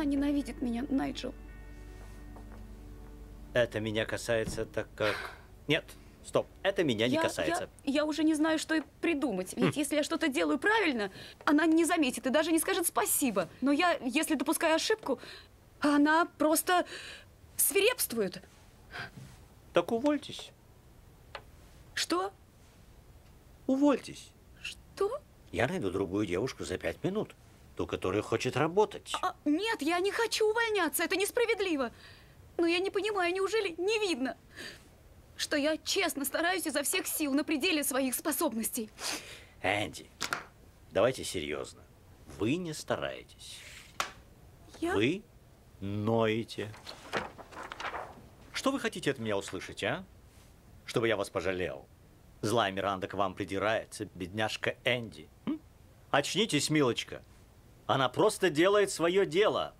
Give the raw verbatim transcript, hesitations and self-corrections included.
Она ненавидит меня, Найджел. Это меня касается, так как... Нет, стоп, это меня я, не касается. Я, я уже не знаю, что и придумать. Ведь если я что-то делаю правильно, она не заметит и даже не скажет спасибо. Но я, если допускаю ошибку, она просто свирепствует. Так увольтесь. Что? Увольтесь. Что? Я найду другую девушку за пять минут. Ту, которая хочет работать. А, нет, я не хочу увольняться. Это несправедливо. Но я не понимаю, неужели не видно, что я честно стараюсь изо всех сил на пределе своих способностей? Энди, давайте серьезно. Вы не стараетесь. Я? Вы ноете. Что вы хотите от меня услышать, а? Чтобы я вас пожалел. Злая Миранда к вам придирается, бедняжка Энди. М? Очнитесь, милочка. Она просто делает свое дело.